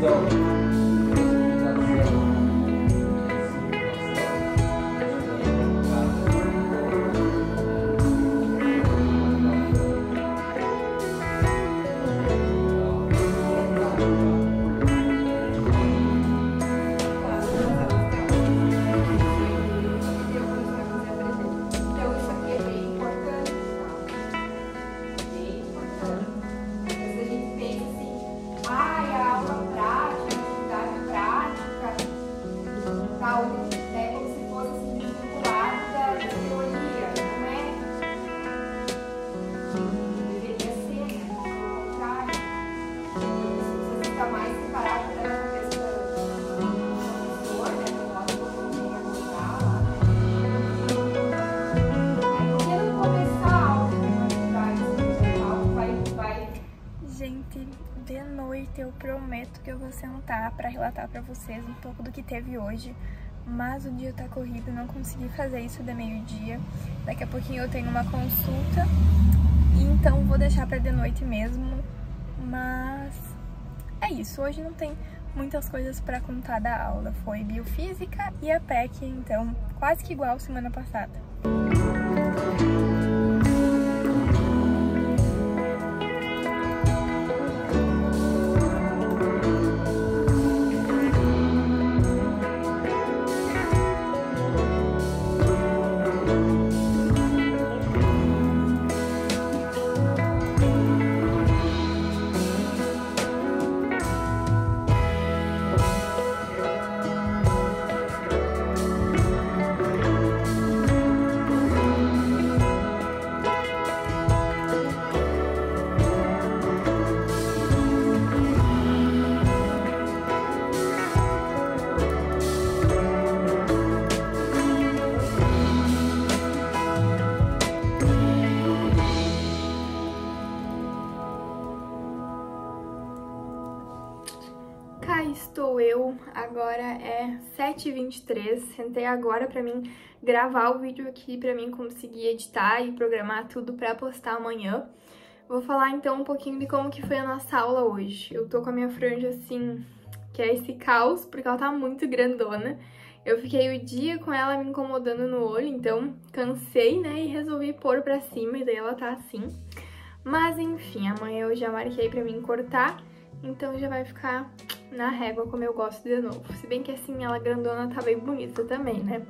Conclusão. Eu prometo que eu vou sentar pra relatar pra vocês um pouco do que teve hoje, mas o dia tá corrido, não consegui fazer isso de meio-dia. Daqui a pouquinho eu tenho uma consulta, então vou deixar pra de noite mesmo. Mas é isso, hoje não tem muitas coisas pra contar da aula. Foi biofísica e a pecc, então quase que igual semana passada. Estou eu, agora é 7h23, sentei agora pra mim gravar o vídeo aqui, pra mim conseguir editar e programar tudo pra postar amanhã. Vou falar então um pouquinho de como que foi a nossa aula hoje. Eu tô com a minha franja assim, que é esse caos, porque ela tá muito grandona. Eu fiquei o dia com ela me incomodando no olho, então cansei, né, e resolvi pôr pra cima, e daí ela tá assim. Mas enfim, amanhã eu já marquei pra mim cortar, então já vai ficar na régua como eu gosto de novo. Se bem que assim, ela grandona tá bem bonita também, né?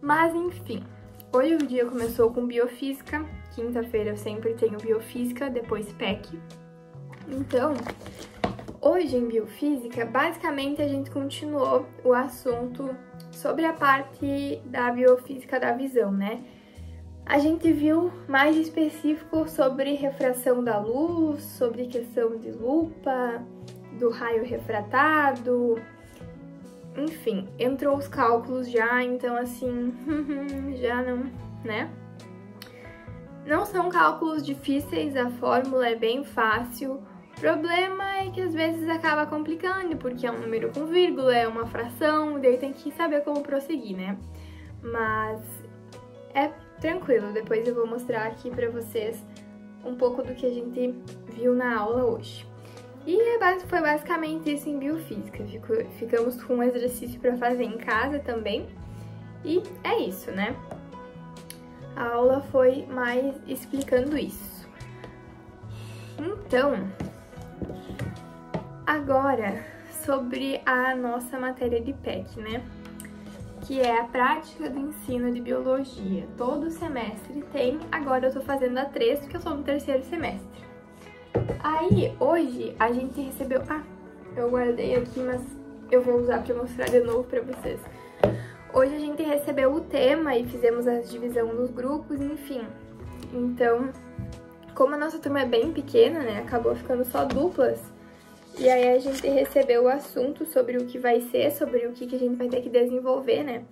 Mas enfim, hoje o dia começou com biofísica. Quinta-feira eu sempre tenho biofísica, depois pecc. Então, hoje em biofísica, basicamente a gente continuou o assunto sobre a parte da biofísica da visão, né? A gente viu mais específico sobre refração da luz, sobre questão de lupa, do raio refratado, enfim, entrou os cálculos já, então assim, já não, né? Não são cálculos difíceis, a fórmula é bem fácil, o problema é que às vezes acaba complicando, porque é um número com vírgula, é uma fração, daí tem que saber como prosseguir, né? Mas é tranquilo, depois eu vou mostrar aqui pra vocês um pouco do que a gente viu na aula hoje. E foi basicamente isso em biofísica, ficamos com um exercício para fazer em casa também, e é isso, né? A aula foi mais explicando isso. Então, agora sobre a nossa matéria de pecc, né? Que é a prática do ensino de biologia. Todo semestre tem, agora eu tô fazendo a 3, porque eu sou no terceiro semestre. Aí, hoje, a gente recebeu... Ah, eu guardei aqui, mas eu vou usar pra mostrar de novo pra vocês. Hoje a gente recebeu o tema e fizemos a divisão dos grupos, enfim. Então, como a nossa turma é bem pequena, né, acabou ficando só duplas. E aí a gente recebeu o assunto sobre o que vai ser, sobre o que a gente vai ter que desenvolver, né?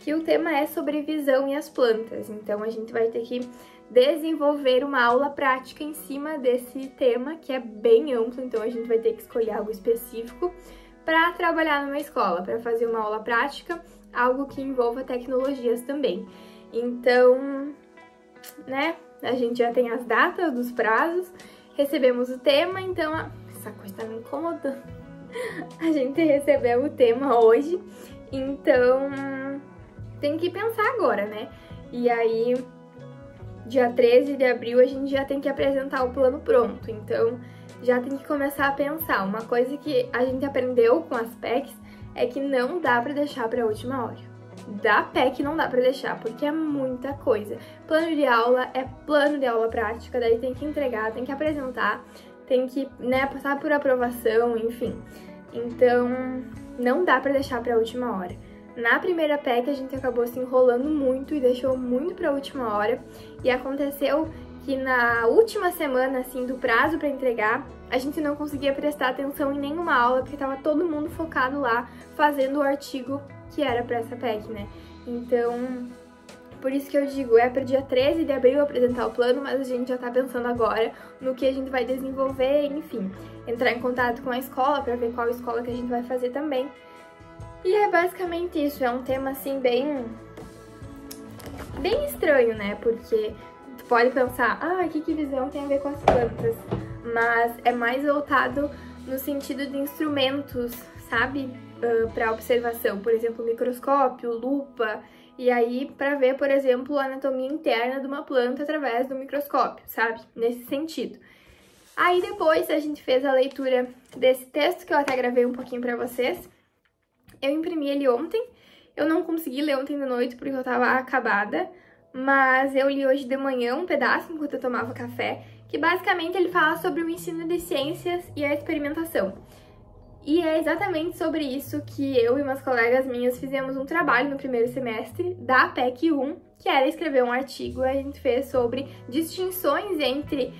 Que o tema é sobre visão e as plantas. Então, a gente vai ter que desenvolver uma aula prática em cima desse tema, que é bem amplo, então a gente vai ter que escolher algo específico para trabalhar numa escola, para fazer uma aula prática, algo que envolva tecnologias também. Então, né, a gente já tem as datas dos prazos, recebemos o tema, então... Essa coisa tá me incomodando. A gente recebeu o tema hoje, então tem que pensar agora, né? E aí, dia 13 de abril, a gente já tem que apresentar o plano pronto, então já tem que começar a pensar. Uma coisa que a gente aprendeu com as PECs é que não dá pra deixar pra última hora. Da PEC não dá pra deixar, porque é muita coisa. Plano de aula é plano de aula prática, daí tem que entregar, tem que apresentar, tem que, né, passar por aprovação, enfim. Então, não dá pra deixar pra última hora. Na primeira PEC a gente acabou se enrolando muito e deixou muito pra última hora. E aconteceu que na última semana, assim, do prazo pra entregar, a gente não conseguia prestar atenção em nenhuma aula, porque tava todo mundo focado lá, fazendo o artigo que era pra essa PEC, né? Então, por isso que eu digo, é para dia 13 de abril apresentar o plano, mas a gente já tá pensando agora no que a gente vai desenvolver, enfim. Entrar em contato com a escola pra ver qual escola que a gente vai fazer também. E é basicamente isso, é um tema assim bem estranho, né? Porque tu pode pensar, ah, que visão tem a ver com as plantas? Mas é mais voltado no sentido de instrumentos, sabe? Para observação, por exemplo, microscópio, lupa, e aí para ver, por exemplo, a anatomia interna de uma planta através do microscópio, sabe? Nesse sentido. Aí depois a gente fez a leitura desse texto, que eu até gravei um pouquinho pra vocês. Eu imprimi ele ontem, eu não consegui ler ontem de noite porque eu tava acabada, mas eu li hoje de manhã um pedaço enquanto eu tomava café, que basicamente ele fala sobre o ensino de ciências e a experimentação. E é exatamente sobre isso que eu e umas colegas minhas fizemos um trabalho no primeiro semestre da PEC 1, que era escrever um artigo, a gente fez sobre distinções entre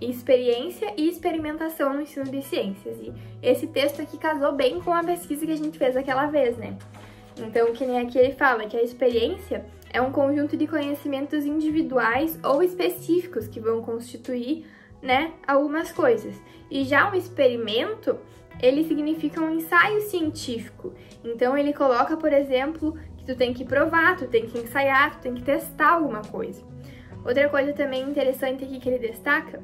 experiência e experimentação no ensino de ciências. E esse texto aqui casou bem com a pesquisa que a gente fez aquela vez, né? Então, que nem aqui ele fala que a experiência é um conjunto de conhecimentos individuais ou específicos que vão constituir, né, algumas coisas. E já um experimento, ele significa um ensaio científico. Então ele coloca, por exemplo, que tu tem que provar, tu tem que ensaiar, tu tem que testar alguma coisa. Outra coisa também interessante aqui que ele destaca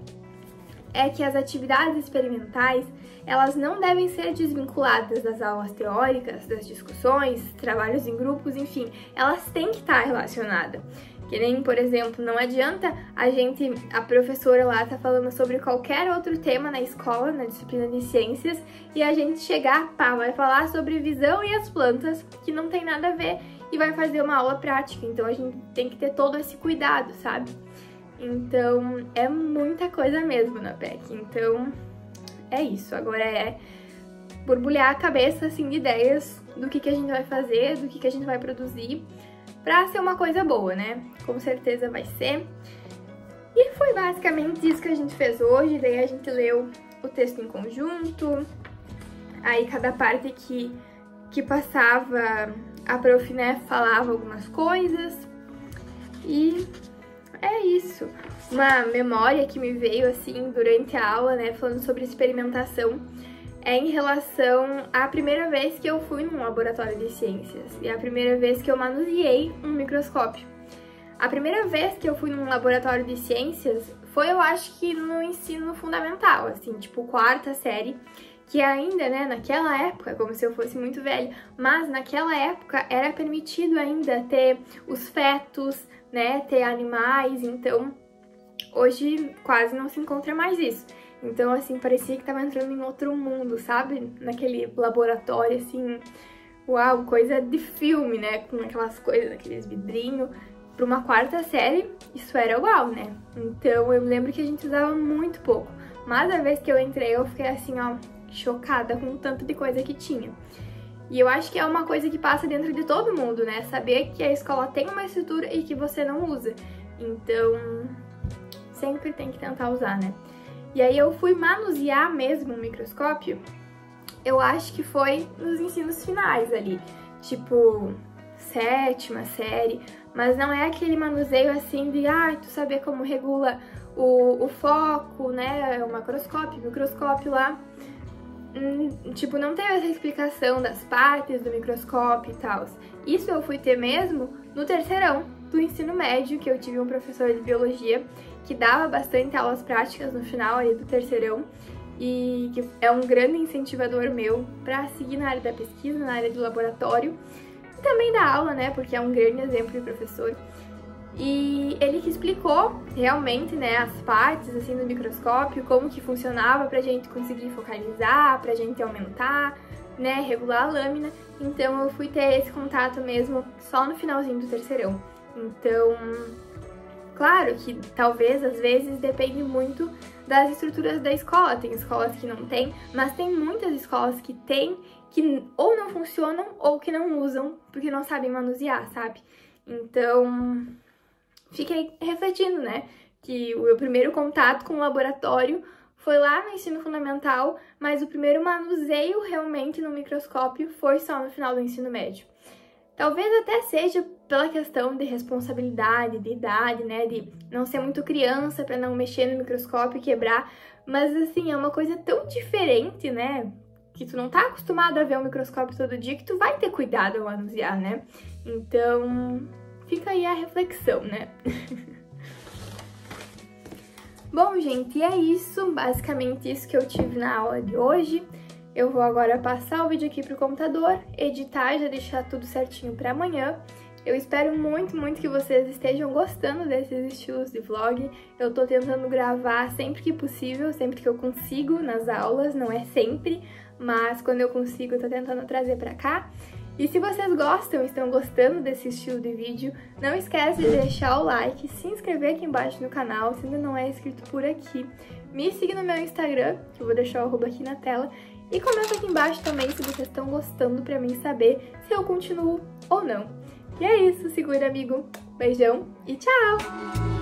é que as atividades experimentais, elas não devem ser desvinculadas das aulas teóricas, das discussões, trabalhos em grupos, enfim, elas têm que estar relacionadas. Que nem, por exemplo, não adianta a professora lá tá falando sobre qualquer outro tema na escola, na disciplina de ciências, e a gente chegar, pá, vai falar sobre visão e as plantas, que não tem nada a ver, e vai fazer uma aula prática. Então a gente tem que ter todo esse cuidado, sabe? Então é muita coisa mesmo na PEC. Então é isso, agora é borbulhar a cabeça, assim, de ideias do que a gente vai fazer, do que a gente vai produzir, pra ser uma coisa boa, né? Com certeza vai ser. E foi basicamente isso que a gente fez hoje, daí a gente leu o texto em conjunto, aí cada parte que passava, a prof, né, falava algumas coisas, e é isso. Uma memória que me veio, assim, durante a aula, né, falando sobre experimentação, é em relação à primeira vez que eu fui num laboratório de ciências e a primeira vez que eu manuseei um microscópio. A primeira vez que eu fui num laboratório de ciências foi, eu acho que no ensino fundamental, assim, tipo quarta série, que ainda, né, naquela época, como se eu fosse muito velha, mas naquela época era permitido ainda ter os fetos, né, ter animais, então hoje quase não se encontra mais isso. Então, assim, parecia que tava entrando em outro mundo, sabe? Naquele laboratório, assim, uau, coisa de filme, né? Com aquelas coisas, aqueles vidrinhos. Pra uma quarta série, isso era uau, né? Então, eu lembro que a gente usava muito pouco. Mas a vez que eu entrei, eu fiquei assim, ó, chocada com o tanto de coisa que tinha. E eu acho que é uma coisa que passa dentro de todo mundo, né? Saber que a escola tem uma estrutura e que você não usa. Então, sempre tem que tentar usar, né? E aí eu fui manusear mesmo o microscópio, eu acho que foi nos ensinos finais ali, tipo sétima série, mas não é aquele manuseio assim de, ah, tu saber como regula o foco, né, o macroscópio, o microscópio lá. Tipo, não teve essa explicação das partes do microscópio e tal. Isso eu fui ter mesmo no terceirão do ensino médio, que eu tive um professor de biologia que dava bastante aulas práticas no final ali do terceirão, e que é um grande incentivador meu para seguir na área da pesquisa, na área do laboratório e também da aula, né, porque é um grande exemplo de professor. E ele que explicou realmente, né, as partes assim do microscópio, como que funcionava pra gente conseguir focalizar, pra gente aumentar, né, regular a lâmina. Então eu fui ter esse contato mesmo só no finalzinho do terceirão. Então, claro que talvez, às vezes, depende muito das estruturas da escola. Tem escolas que não tem, mas tem muitas escolas que tem, que ou não funcionam ou que não usam, porque não sabem manusear, sabe? Então, fiquei refletindo, né, que o meu primeiro contato com o laboratório foi lá no ensino fundamental, mas o primeiro manuseio realmente no microscópio foi só no final do ensino médio. Talvez até seja pela questão de responsabilidade, de idade, né, de não ser muito criança para não mexer no microscópio e quebrar, mas assim, é uma coisa tão diferente, né, que tu não tá acostumado a ver um microscópio todo dia, que tu vai ter cuidado ao manusear, né? Então, fica aí a reflexão, né? Bom, gente, é isso. Basicamente isso que eu tive na aula de hoje. Eu vou agora passar o vídeo aqui pro computador, editar, já deixar tudo certinho para amanhã. Eu espero muito, muito que vocês estejam gostando desses estilos de vlog. Eu tô tentando gravar sempre que possível, sempre que eu consigo nas aulas, não é sempre, mas quando eu consigo eu tô tentando trazer pra cá. E se vocês gostam, estão gostando desse estilo de vídeo, não esquece de deixar o like, se inscrever aqui embaixo no canal, se ainda não é inscrito por aqui. Me siga no meu Instagram, que eu vou deixar o arroba aqui na tela. E comenta aqui embaixo também se vocês estão gostando pra mim saber se eu continuo ou não. E é isso, segura amigo. Beijão e tchau!